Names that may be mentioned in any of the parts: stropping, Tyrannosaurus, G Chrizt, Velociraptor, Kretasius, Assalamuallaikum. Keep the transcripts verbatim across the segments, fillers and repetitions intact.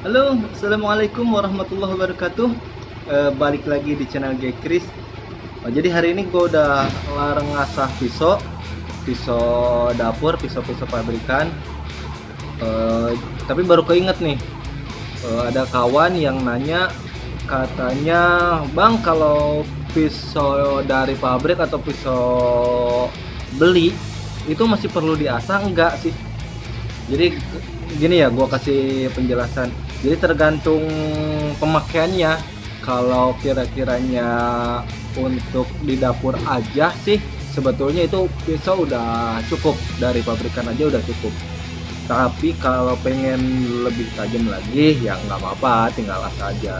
Halo, assalamualaikum warahmatullahi wabarakatuh. E, balik lagi di channel G Chrizt. Oh, jadi hari ini gue udah larang ngasah pisau, pisau dapur, pisau-pisau pabrikan. E, tapi baru keinget nih, e, ada kawan yang nanya, katanya, bang kalau pisau dari pabrik atau pisau beli itu masih perlu diasah enggak sih? Jadi gini ya, gua kasih penjelasan. Jadi tergantung pemakaiannya. Kalau kira-kiranya untuk di dapur aja sih, sebetulnya itu pisau udah cukup, dari pabrikan aja udah cukup. Tapi kalau pengen lebih tajam lagi, ya nggak apa-apa, tinggal asah aja.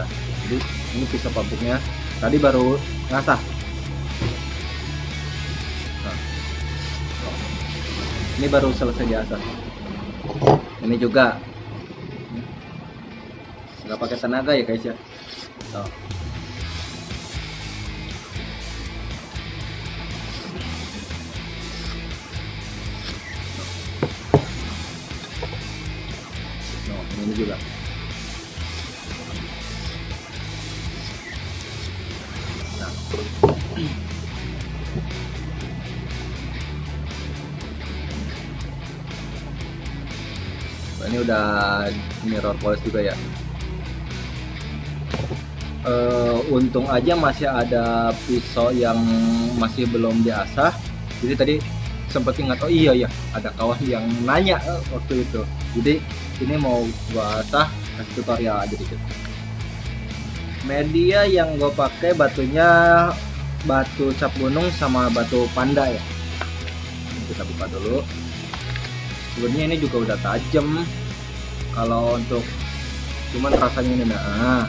Jadi ini pisau pabriknya, tadi baru ngasah. Nah, ini baru selesai diasah. Ini juga nggak pakai tenaga ya guys ya. Tuh. Tuh. Ini juga. Nah. Ini udah mirror polish juga ya. Uh, untung aja masih ada pisau yang masih belum diasah. Jadi tadi sempat ingat, oh iya ya, ada kawan yang nanya waktu itu. Jadi ini mau gua asah, kasih tutorial aja dikit. Media yang gua pakai batunya batu cap gunung sama batu panda ya. Ini kita buka dulu. Sebenarnya ini juga udah tajam kalau untuk, cuman rasanya ini nah.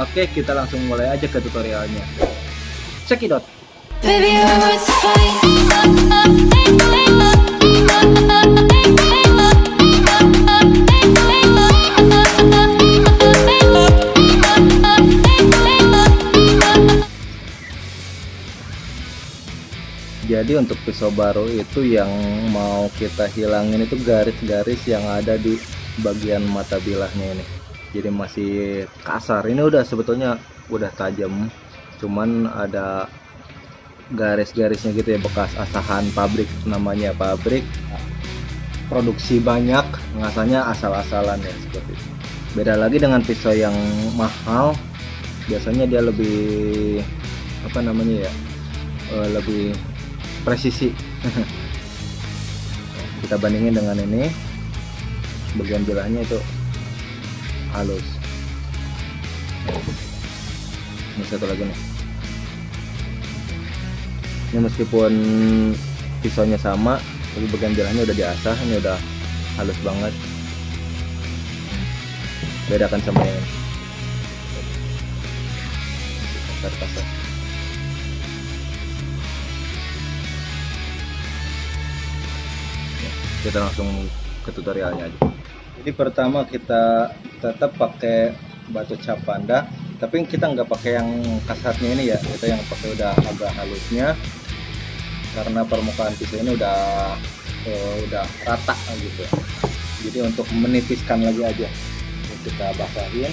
Oke, kita langsung mulai aja ke tutorialnya. Cekidot. Jadi untuk pisau baru itu yang mau kita hilangin itu garis-garis yang ada di bagian mata bilahnya ini. Jadi masih kasar. Ini udah sebetulnya udah tajam, cuman ada garis-garisnya gitu ya, bekas asahan pabrik, namanya pabrik produksi banyak, ngasahnya asal-asalan ya seperti itu. Beda lagi dengan pisau yang mahal, biasanya dia lebih apa namanya ya, lebih presisi. Kita bandingin dengan ini, bagian bilahnya itu halus. Ini satu lagi nih, ini meskipun pisaunya sama tapi bagian bilahnya udah diasah, ini udah halus banget. Bedakan sama yang ini, kasar-kasar. Kita langsung ke tutorialnya aja. Jadi pertama kita tetap pakai batu cap panda, tapi kita nggak pakai yang kasatnya ini ya, kita yang pakai udah agak halusnya, karena permukaan pisau ini udah uh, udah rata gitu. Jadi untuk menipiskan lagi aja, kita basahin.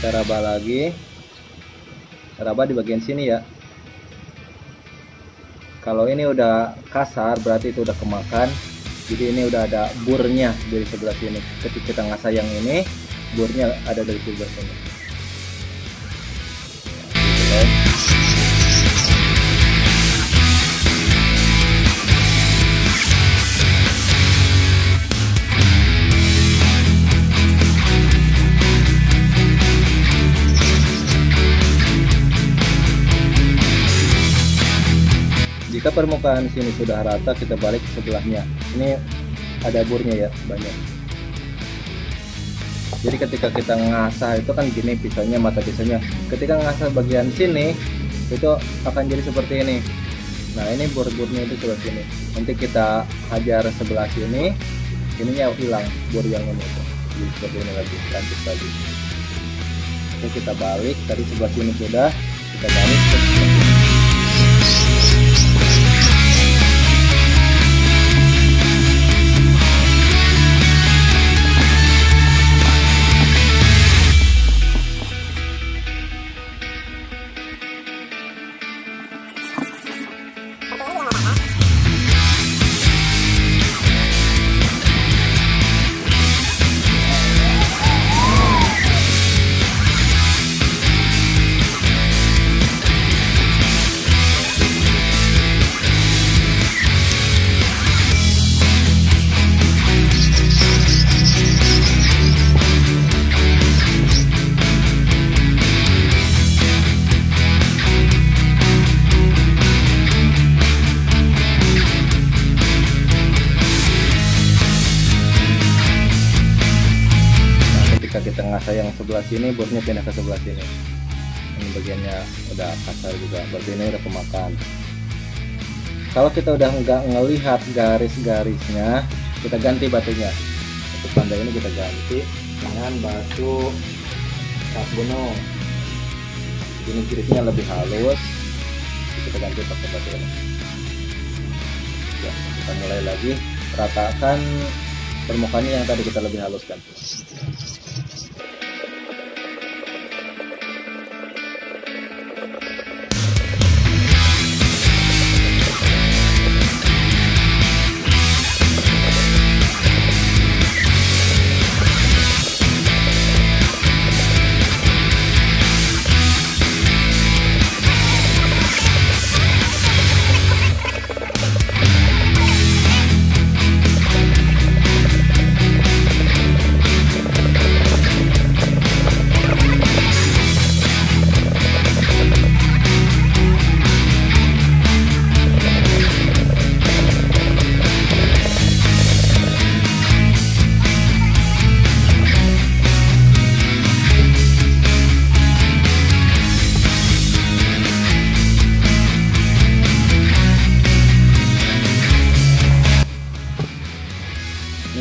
Kita raba lagi, raba di bagian sini ya. Kalau ini udah kasar berarti itu udah kemakan, jadi ini udah ada burnya dari sebelah sini. Ketika kita ngasah yang ini, burnya ada dari sebelah sini. Oke. Jika permukaan sini sudah rata, kita balik ke sebelahnya. Ini ada burnya ya, banyak. Jadi ketika kita ngasah itu kan gini pisaunya, mata pisaunya. Ketika ngasah bagian sini itu akan jadi seperti ini. Nah, ini bor-bornya itu sebelah sini. Nanti kita hajar sebelah sini, ininya hilang, bor yang ini itu. Jadi seperti ini lagi, lanjut lagi. Oke, kita balik, tadi sebelah sini sudah, kita balik ke kita ngasah yang sebelah sini, bornya pindah ke sebelah sini. Ini bagiannya udah kasar juga, berarti ini udah pemakan. Kalau kita udah nggak ngelihat garis-garisnya, kita ganti batunya. Untuk tanda ini kita ganti dengan batu sabunung. Ini girisnya lebih halus, kita ganti pakai batu ini. Ya, kita mulai lagi, ratakan permukaannya yang tadi kita lebih haluskan.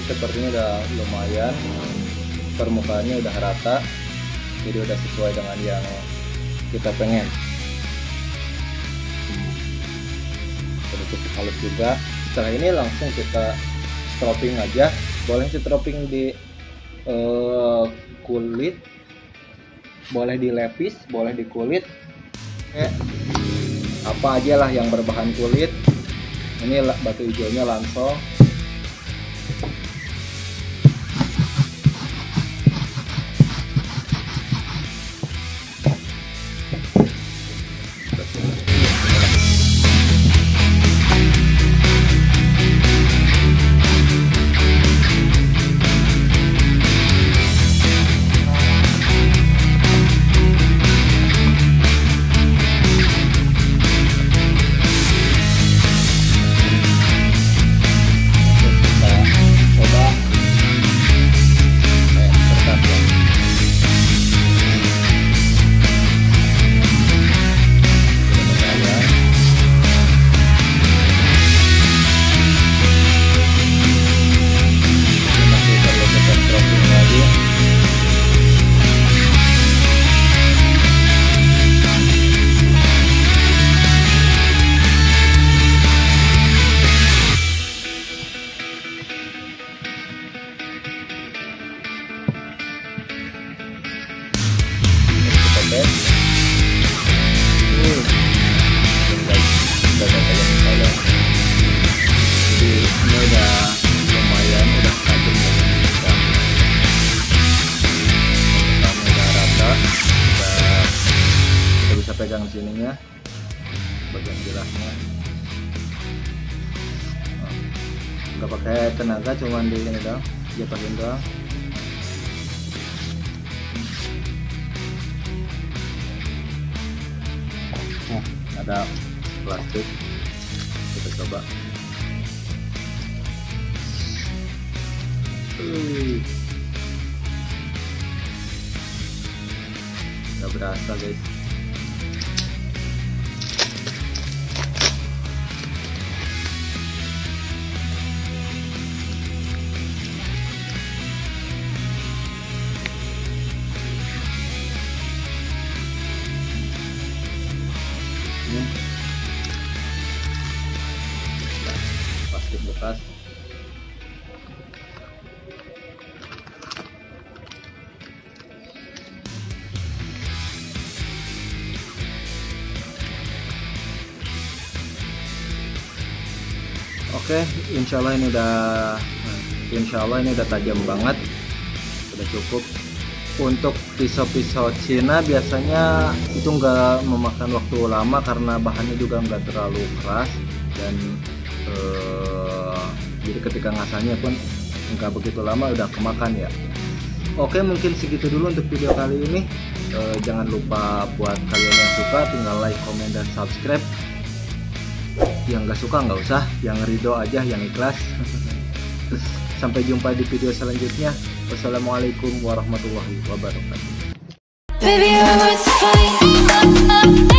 Sepertinya udah lumayan, permukaannya udah rata, jadi udah sesuai dengan yang kita pengen. Sedikit halus juga. Setelah ini langsung kita stropping aja. Boleh stropping di uh, kulit, boleh di lapis, boleh di kulit. Eh, apa aja lah yang berbahan kulit. Ini batu hijaunya langsung. Pegang sininya, bagian gerahnya nggak pakai tenaga, cuman di sini doang, jatuhin doang. Nah, ada plastik kita coba. Wih, nggak berasa guys. Plastik bekas. Oke, insya Allah ini udah, insya Allah ini udah tajam banget, sudah cukup. Untuk pisau-pisau Cina biasanya itu nggak memakan waktu lama karena bahannya juga nggak terlalu keras, dan ee, jadi ketika ngasahnya pun nggak begitu lama udah kemakan ya. Oke, mungkin segitu dulu untuk video kali ini. E, jangan lupa buat kalian yang suka tinggal like, komen, dan subscribe. Yang nggak suka nggak usah, yang ridho aja, yang ikhlas. Sampai jumpa di video selanjutnya. Wassalamualaikum warahmatullahi wabarakatuh.